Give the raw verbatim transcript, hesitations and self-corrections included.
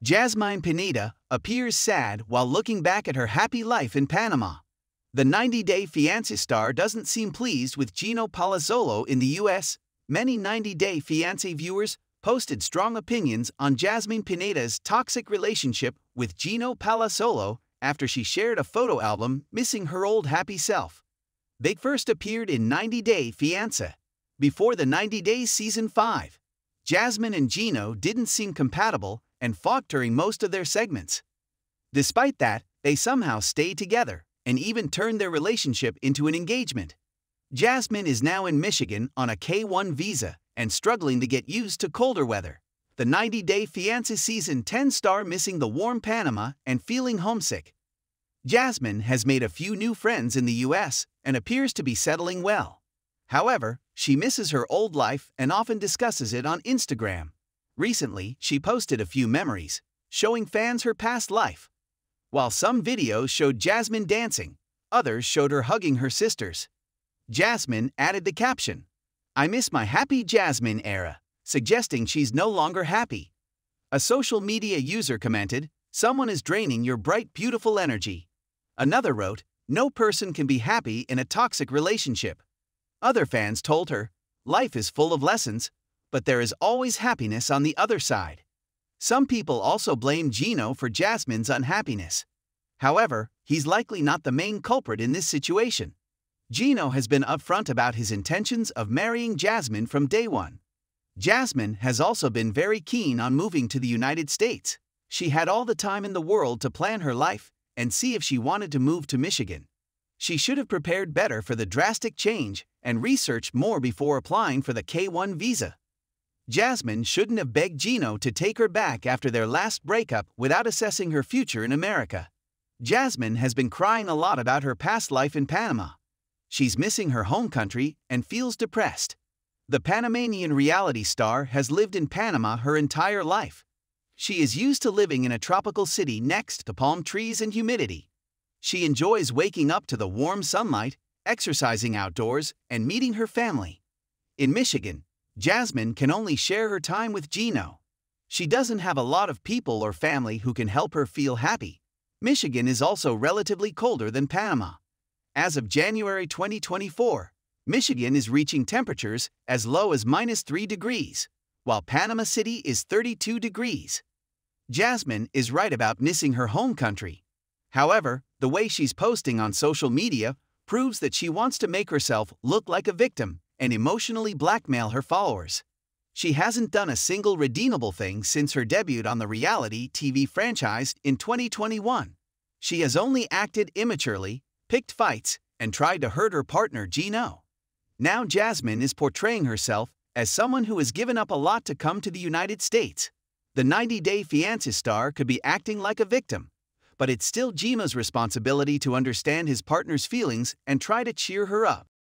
Jasmine Pineda appears sad while looking back at her happy life in Panama. The ninety day fiancé star doesn't seem pleased with Gino Palazzolo in the U S Many ninety day fiancé viewers posted strong opinions on Jasmine Pineda's toxic relationship with Gino Palazzolo after she shared a photo album missing her old happy self. They first appeared in ninety day fiancé. Before the ninety days season five, Jasmine and Gino didn't seem compatible and fought during most of their segments. Despite that, they somehow stayed together and even turned their relationship into an engagement. Jasmine is now in Michigan on a K one visa and struggling to get used to colder weather. The ninety day fiancé season ten star missing the warm Panama and feeling homesick. Jasmine has made a few new friends in the U S and appears to be settling well. However, she misses her old life and often discusses it on Instagram. Recently, she posted a few memories, showing fans her past life. While some videos showed Jasmine dancing, others showed her hugging her sisters. Jasmine added the caption, "I miss my happy Jasmine era," suggesting she's no longer happy. A social media user commented, "Someone is draining your bright, beautiful energy." Another wrote, "No person can be happy in a toxic relationship." Other fans told her, "Life is full of lessons, but there is always happiness on the other side." Some people also blame Gino for Jasmine's unhappiness. However, he's likely not the main culprit in this situation. Gino has been upfront about his intentions of marrying Jasmine from day one. Jasmine has also been very keen on moving to the United States. She had all the time in the world to plan her life and see if she wanted to move to Michigan. She should have prepared better for the drastic change and researched more before applying for the K one visa. Jasmine shouldn't have begged Gino to take her back after their last breakup without assessing her future in America. Jasmine has been crying a lot about her past life in Panama. She's missing her home country and feels depressed. The Panamanian reality star has lived in Panama her entire life. She is used to living in a tropical city next to palm trees and humidity. She enjoys waking up to the warm sunlight, exercising outdoors, and meeting her family. In Michigan, Jasmine can only share her time with Gino. She doesn't have a lot of people or family who can help her feel happy. Michigan is also relatively colder than Panama. As of January twenty twenty-four, Michigan is reaching temperatures as low as minus three degrees, while Panama City is thirty-two degrees. Jasmine is right about missing her home country. However, the way she's posting on social media proves that she wants to make herself look like a victim and emotionally blackmail her followers. She hasn't done a single redeemable thing since her debut on the reality T V franchise in twenty twenty-one. She has only acted immaturely, picked fights, and tried to hurt her partner Gino. Now Jasmine is portraying herself as someone who has given up a lot to come to the United States. The ninety day fiancé star could be acting like a victim, but it's still Gino's responsibility to understand his partner's feelings and try to cheer her up.